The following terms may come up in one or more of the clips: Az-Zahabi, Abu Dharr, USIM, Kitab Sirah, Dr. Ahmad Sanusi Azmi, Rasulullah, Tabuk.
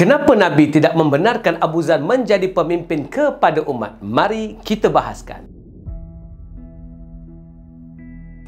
Kenapa Nabi tidak membenarkan Abu Dharr menjadi pemimpin kepada umat? Mari kita bahaskan.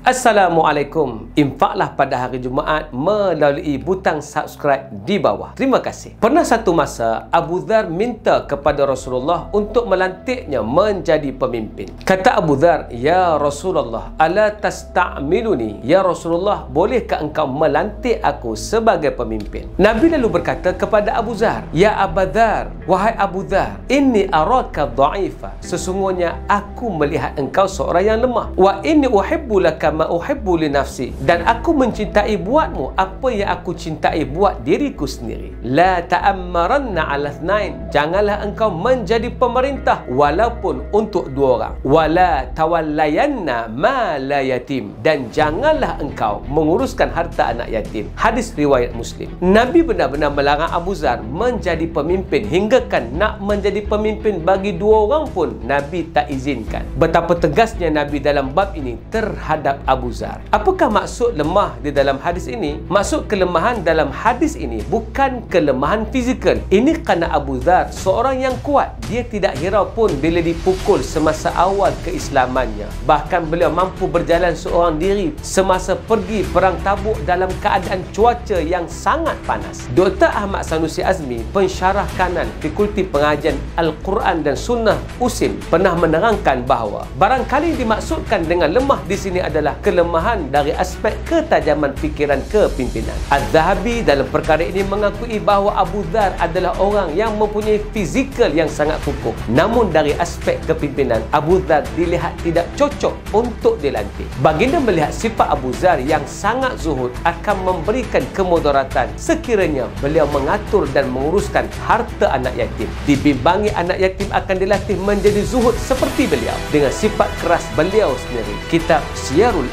Assalamualaikum. Infaklah pada hari Jumaat melalui butang subscribe di bawah. Terima kasih. Pernah satu masa, Abu Dharr minta kepada Rasulullah untuk melantiknya menjadi pemimpin. Kata Abu Dharr, "Ya Rasulullah, ala tasta'miluni? Ya Rasulullah, bolehkah engkau melantik aku sebagai pemimpin?" Nabi lalu berkata kepada Abu Dharr, "Ya Abu Dharr, wahai Abu Dharr, inni araka dha'ifa. Sesungguhnya aku melihat engkau seorang yang lemah. Wa inni uhibbu lak kama uhibbu li nafsi, dan aku mencintai buatmu apa yang aku cintai buat diriku sendiri. La ta'ammaranna ala ithnain, janganlah engkau menjadi pemerintah walaupun untuk dua orang. Wala tawallayanna ma la yatim, dan janganlah engkau menguruskan harta anak yatim." Hadis riwayat Muslim. Nabi benar-benar melarang Abu Dharr menjadi pemimpin, hinggakan nak menjadi pemimpin bagi dua orang pun Nabi tak izinkan. Betapa tegasnya Nabi dalam bab ini terhadap Abu Dharr. Apakah maksud lemah di dalam hadis ini? Maksud kelemahan dalam hadis ini bukan kelemahan fizikal. Ini kerana Abu Dharr seorang yang kuat. Dia tidak hirau pun bila dipukul semasa awal keislamannya. Bahkan beliau mampu berjalan seorang diri semasa pergi perang Tabuk dalam keadaan cuaca yang sangat panas. Dr. Ahmad Sanusi Azmi, pensyarah kanan Fakulti Pengajian Al-Quran dan Sunnah USIM, pernah menerangkan bahawa barangkali dimaksudkan dengan lemah di sini adalah kelemahan dari aspek ketajaman fikiran kepimpinan. Az-Zahabi dalam perkara ini mengakui bahawa Abu Dharr adalah orang yang mempunyai fizikal yang sangat kukuh. Namun dari aspek kepimpinan, Abu Dharr dilihat tidak cocok untuk dilantik. Baginda melihat sifat Abu Dharr yang sangat zuhud akan memberikan kemudaratan sekiranya beliau mengatur dan menguruskan harta anak yatim. Dibimbangi anak yatim akan dilatih menjadi zuhud seperti beliau dengan sifat keras beliau sendiri. Kitab Sirah.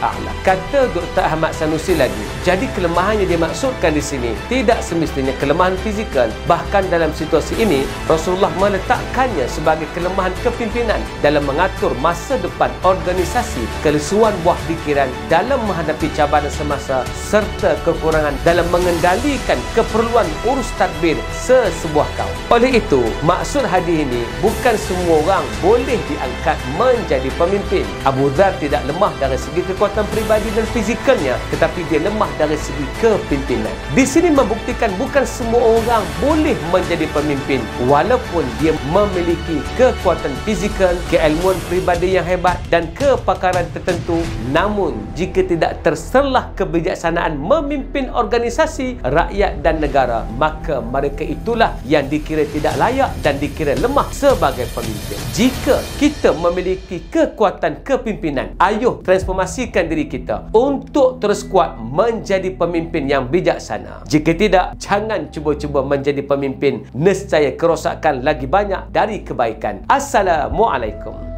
Kata Dr. Ahmad Sanusi lagi, jadi kelemahan yang dimaksudkan di sini tidak semestinya kelemahan fizikal. Bahkan dalam situasi ini, Rasulullah meletakkannya sebagai kelemahan kepimpinan dalam mengatur masa depan organisasi, kelesuan buah fikiran dalam menghadapi cabaran semasa, serta kekurangan dalam mengendalikan keperluan urus tadbir sesebuah kaum. Oleh itu, maksud hadis ini bukan semua orang boleh diangkat menjadi pemimpin. Abu Dharr tidak lemah dari segi kekuatan peribadi dan fizikalnya, tetapi dia lemah dari segi kepimpinan. Di sini membuktikan bukan semua orang boleh menjadi pemimpin walaupun dia memiliki kekuatan fizikal, keilmuan peribadi yang hebat dan kepakaran tertentu. Namun, jika tidak terselah kebijaksanaan memimpin organisasi, rakyat dan negara, maka mereka itulah yang dikira tidak layak dan dikira lemah sebagai pemimpin. Jika kita memiliki kekuatan kepimpinan, ayuh transformasikan diri kita untuk terus kuat menjadi pemimpin yang bijaksana. Jika tidak, jangan cuba-cuba menjadi pemimpin. Nescaya kerosakan lagi banyak dari kebaikan. Assalamualaikum.